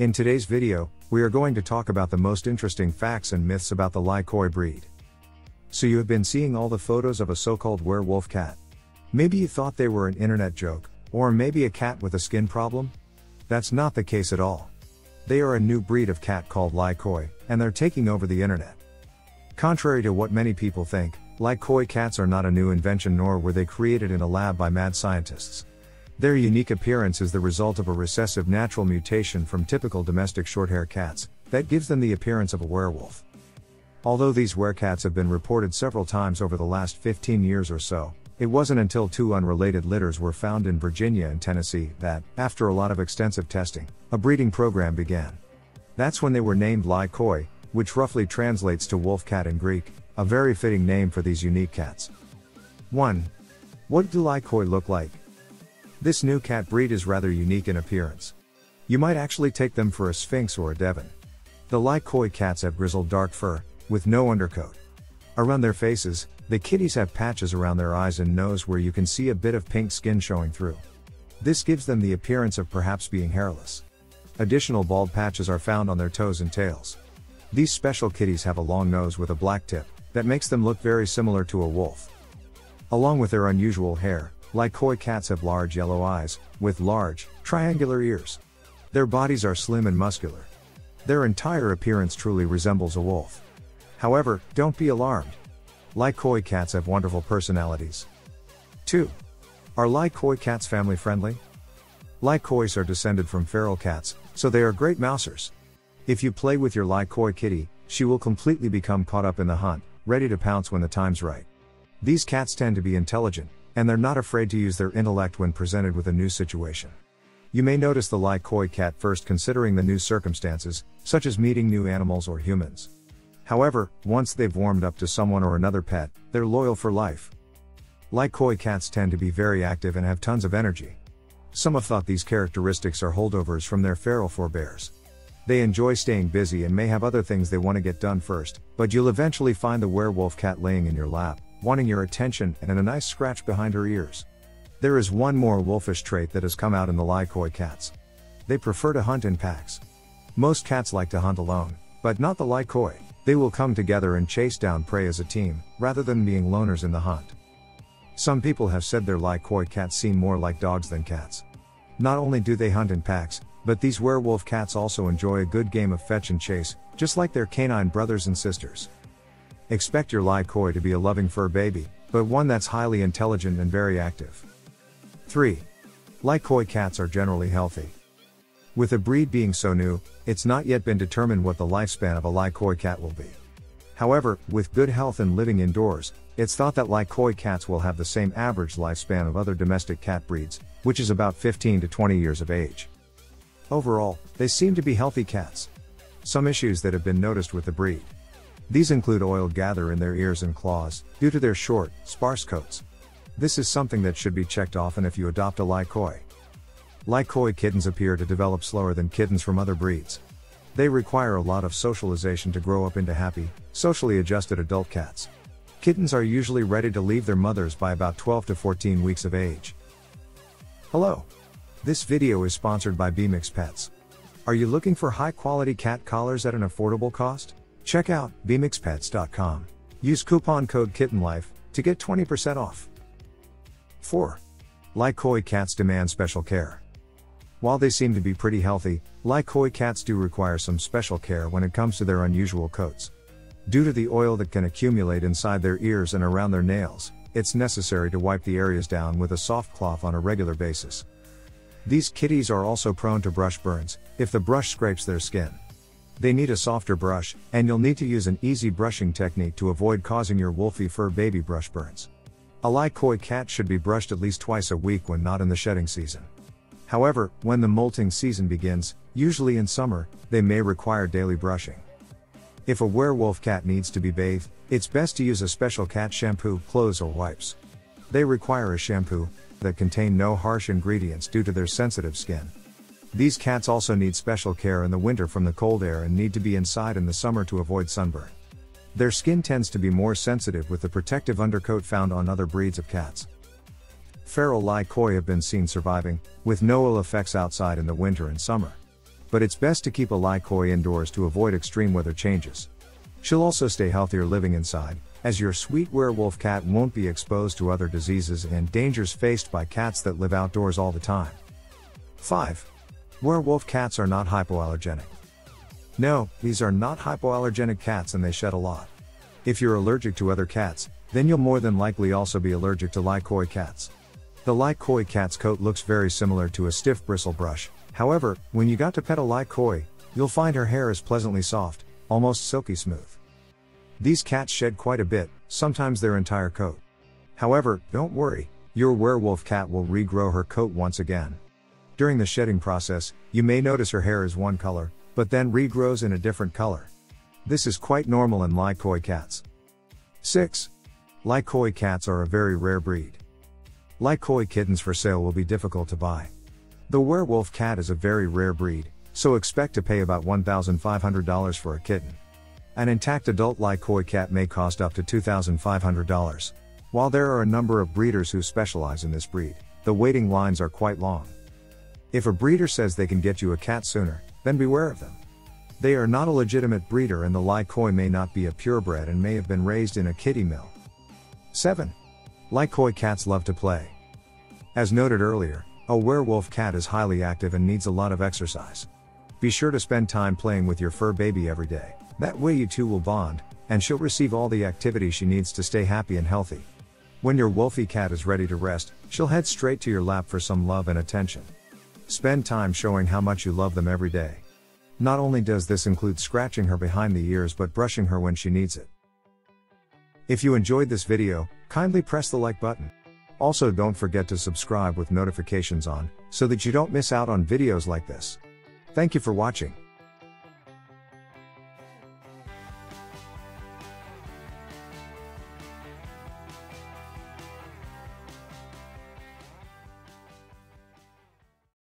In today's video, we are going to talk about the most interesting facts and myths about the Lykoi breed. So you have been seeing all the photos of a so-called werewolf cat. Maybe you thought they were an internet joke, or maybe a cat with a skin problem? That's not the case at all. They are a new breed of cat called Lykoi, and they're taking over the internet. Contrary to what many people think, Lykoi cats are not a new invention, nor were they created in a lab by mad scientists. Their unique appearance is the result of a recessive natural mutation from typical domestic shorthair cats that gives them the appearance of a werewolf. Although these werecats have been reported several times over the last 15 years or so, it wasn't until two unrelated litters were found in Virginia and Tennessee that, after a lot of extensive testing, a breeding program began. That's when they were named Lykoi, which roughly translates to wolf cat in Greek, a very fitting name for these unique cats. 1. What do Lykoi look like? This new cat breed is rather unique in appearance. You might actually take them for a Sphynx or a Devon. The Lykoi cats have grizzled dark fur, with no undercoat. Around their faces, the kitties have patches around their eyes and nose where you can see a bit of pink skin showing through. This gives them the appearance of perhaps being hairless. Additional bald patches are found on their toes and tails. These special kitties have a long nose with a black tip that makes them look very similar to a wolf. Along with their unusual hair, Lykoi cats have large yellow eyes with large, triangular ears. Their bodies are slim and muscular. Their entire appearance truly resembles a wolf. However, don't be alarmed. Lykoi cats have wonderful personalities. 2. Are Lykoi cats family friendly? Lykois are descended from feral cats, so they are great mousers. If you play with your Lykoi kitty, she will completely become caught up in the hunt, ready to pounce when the time's right. These cats tend to be intelligent, and they're not afraid to use their intellect when presented with a new situation. You may notice the Lykoi cat first considering the new circumstances, such as meeting new animals or humans. However, once they've warmed up to someone or another pet, they're loyal for life. Lykoi cats tend to be very active and have tons of energy. Some have thought these characteristics are holdovers from their feral forebears. They enjoy staying busy and may have other things they want to get done first, but you'll eventually find the werewolf cat laying in your lap, wanting your attention and a nice scratch behind her ears. There is one more wolfish trait that has come out in the Lykoi cats. They prefer to hunt in packs. Most cats like to hunt alone, but not the Lykoi. They will come together and chase down prey as a team, rather than being loners in the hunt. Some people have said their Lykoi cats seem more like dogs than cats. Not only do they hunt in packs, but these werewolf cats also enjoy a good game of fetch and chase, just like their canine brothers and sisters. Expect your Lykoi to be a loving fur baby, but one that's highly intelligent and very active. 3. Lykoi cats are generally healthy. With the breed being so new, it's not yet been determined what the lifespan of a Lykoi cat will be. However, with good health and living indoors, it's thought that Lykoi cats will have the same average lifespan of other domestic cat breeds, which is about 15 to 20 years of age. Overall, they seem to be healthy cats. Some issues that have been noticed with the breed. These include oil gather in their ears and claws, due to their short, sparse coats. This is something that should be checked often if you adopt a Lykoi. Lykoi kittens appear to develop slower than kittens from other breeds. They require a lot of socialization to grow up into happy, socially adjusted adult cats. Kittens are usually ready to leave their mothers by about 12 to 14 weeks of age. Hello! This video is sponsored by BeMix Pets. Are you looking for high-quality cat collars at an affordable cost? Check out BeMixPets.com. Use coupon code KITTTENLIFE to get 20% off. 4. Lykoi cats demand special care. While they seem to be pretty healthy, Lykoi cats do require some special care when it comes to their unusual coats. Due to the oil that can accumulate inside their ears and around their nails, it's necessary to wipe the areas down with a soft cloth on a regular basis. These kitties are also prone to brush burns, if the brush scrapes their skin. They need a softer brush, and you'll need to use an easy brushing technique to avoid causing your wolfy fur baby brush burns. A Lykoi cat should be brushed at least twice a week when not in the shedding season. However, when the molting season begins, usually in summer, they may require daily brushing. If a werewolf cat needs to be bathed, it's best to use a special cat shampoo, clothes, or wipes. They require a shampoo that contain no harsh ingredients due to their sensitive skin. These cats also need special care in the winter from the cold air and need to be inside in the summer to avoid sunburn. Their skin tends to be more sensitive with the protective undercoat found on other breeds of cats. Feral Lykoi have been seen surviving, with no ill effects outside in the winter and summer. but it's best to keep a Lykoi indoors to avoid extreme weather changes. She'll also stay healthier living inside, as your sweet werewolf cat won't be exposed to other diseases and dangers faced by cats that live outdoors all the time. 5. Werewolf cats are not hypoallergenic. No, these are not hypoallergenic cats and they shed a lot. If you're allergic to other cats, then you'll more than likely also be allergic to Lykoi cats. The Lykoi cat's coat looks very similar to a stiff bristle brush, however, when you got to pet a Lykoi, you'll find her hair is pleasantly soft, almost silky smooth. These cats shed quite a bit, sometimes their entire coat. However, don't worry, your werewolf cat will regrow her coat once again. During the shedding process, you may notice her hair is one color, but then regrows in a different color. This is quite normal in Lykoi cats. 6. Lykoi cats are a very rare breed. Lykoi kittens for sale will be difficult to buy. The werewolf cat is a very rare breed, so expect to pay about $1,500 for a kitten. An intact adult Lykoi cat may cost up to $2,500. While there are a number of breeders who specialize in this breed, the waiting lines are quite long. If a breeder says they can get you a cat sooner, then beware of them. They are not a legitimate breeder and the Lykoi may not be a purebred and may have been raised in a kitty mill. 7. Lykoi cats love to play. As noted earlier, a werewolf cat is highly active and needs a lot of exercise. Be sure to spend time playing with your fur baby every day. That way you two will bond, and she'll receive all the activity she needs to stay happy and healthy. When your wolfie cat is ready to rest, she'll head straight to your lap for some love and attention. Spend time showing how much you love them every day. Not only does this include scratching her behind the ears but brushing her when she needs it. If you enjoyed this video, kindly press the like button. Also, don't forget to subscribe with notifications on, so that you don't miss out on videos like this. Thank you for watching.